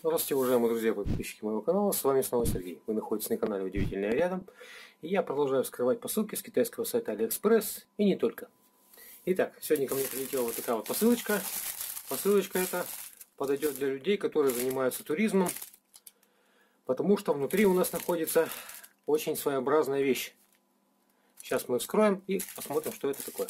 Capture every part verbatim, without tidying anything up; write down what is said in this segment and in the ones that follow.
Здравствуйте, уважаемые друзья, подписчики моего канала, с вами снова Сергей. Вы находитесь на канале «Удивительное рядом», и я продолжаю вскрывать посылки с китайского сайта AliExpress и не только. Итак, сегодня ко мне прилетела вот такая вот посылочка. Посылочка эта подойдет для людей, которые занимаются туризмом, потому что внутри у нас находится очень своеобразная вещь. Сейчас мы вскроем и посмотрим, что это такое.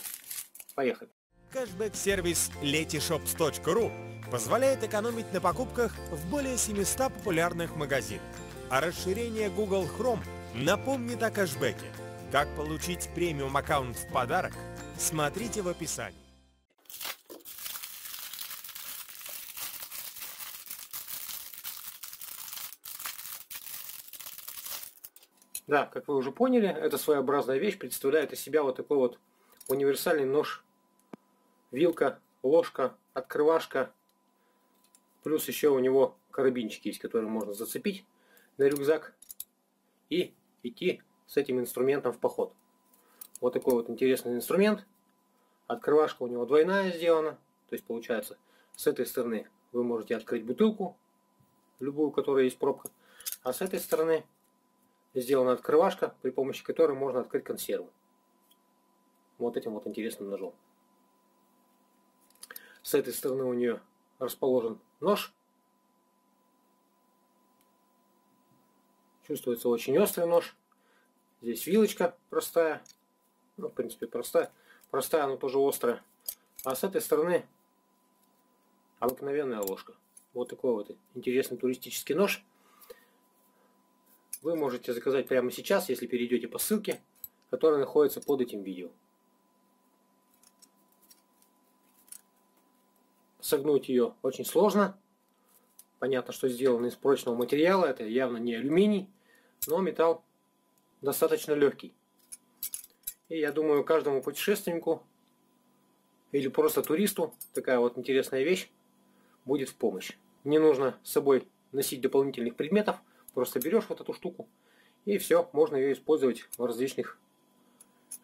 Поехали! Кэшбэк-сервис Letyshops точка ру позволяет экономить на покупках в более семисот популярных магазинах. А расширение Google Chrome напомнит о кэшбэке. Как получить премиум аккаунт в подарок, смотрите в описании. Да, как вы уже поняли, эта своеобразная вещь представляет из себя вот такой вот универсальный нож, вилка, ложка, открывашка, плюс еще у него карабинчики есть, которые можно зацепить на рюкзак и идти с этим инструментом в поход. Вот такой вот интересный инструмент. Открывашка у него двойная сделана, то есть получается, с этой стороны вы можете открыть бутылку, любую, у которой есть пробка, а с этой стороны сделана открывашка, при помощи которой можно открыть консервы. Вот этим вот интересным ножом. С этой стороны у нее расположен нож. Чувствуется очень острый нож. Здесь вилочка простая. Ну, в принципе, простая. Простая, но тоже острая. А с этой стороны обыкновенная ложка. Вот такой вот интересный туристический нож. Вы можете заказать прямо сейчас, если перейдете по ссылке, которая находится под этим видео. Согнуть ее очень сложно. Понятно, что сделано из прочного материала. Это явно не алюминий, но металл достаточно легкий. И я думаю, каждому путешественнику или просто туристу такая вот интересная вещь будет в помощь. Не нужно с собой носить дополнительных предметов. Просто берешь вот эту штуку и все, можно ее использовать в различных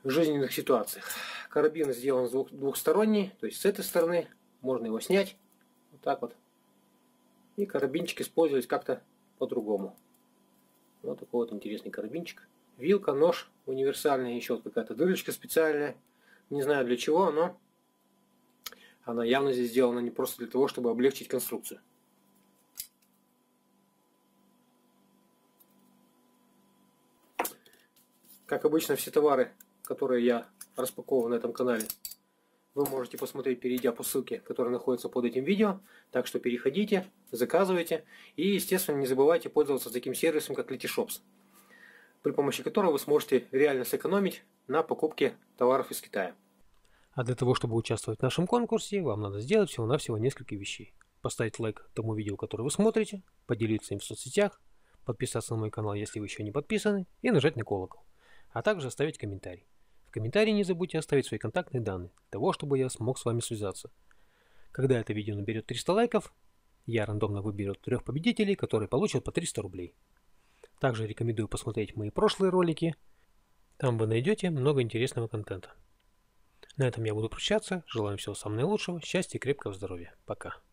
жизненных ситуациях. Карабин сделан двухсторонний, то есть с этой стороны можно его снять, вот так вот. И карабинчик использовать как-то по-другому. Вот такой вот интересный карабинчик. Вилка, нож универсальная, еще какая-то дырочка специальная. Не знаю для чего, но она явно здесь сделана не просто для того, чтобы облегчить конструкцию. Как обычно, все товары, которые я распаковываю на этом канале, вы можете посмотреть, перейдя по ссылке, которая находится под этим видео. Так что переходите, заказывайте. И, естественно, не забывайте пользоваться таким сервисом, как Letyshops, при помощи которого вы сможете реально сэкономить на покупке товаров из Китая. А для того, чтобы участвовать в нашем конкурсе, вам надо сделать всего-навсего несколько вещей. Поставить лайк тому видео, которое вы смотрите, поделиться им в соцсетях, подписаться на мой канал, если вы еще не подписаны, и нажать на колокол. А также оставить комментарий. В комментарии не забудьте оставить свои контактные данные, для того, чтобы я смог с вами связаться. Когда это видео наберет триста лайков, я рандомно выберу трех победителей, которые получат по триста рублей. Также рекомендую посмотреть мои прошлые ролики. Там вы найдете много интересного контента. На этом я буду прощаться. Желаю всего самого наилучшего, счастья и крепкого здоровья. Пока.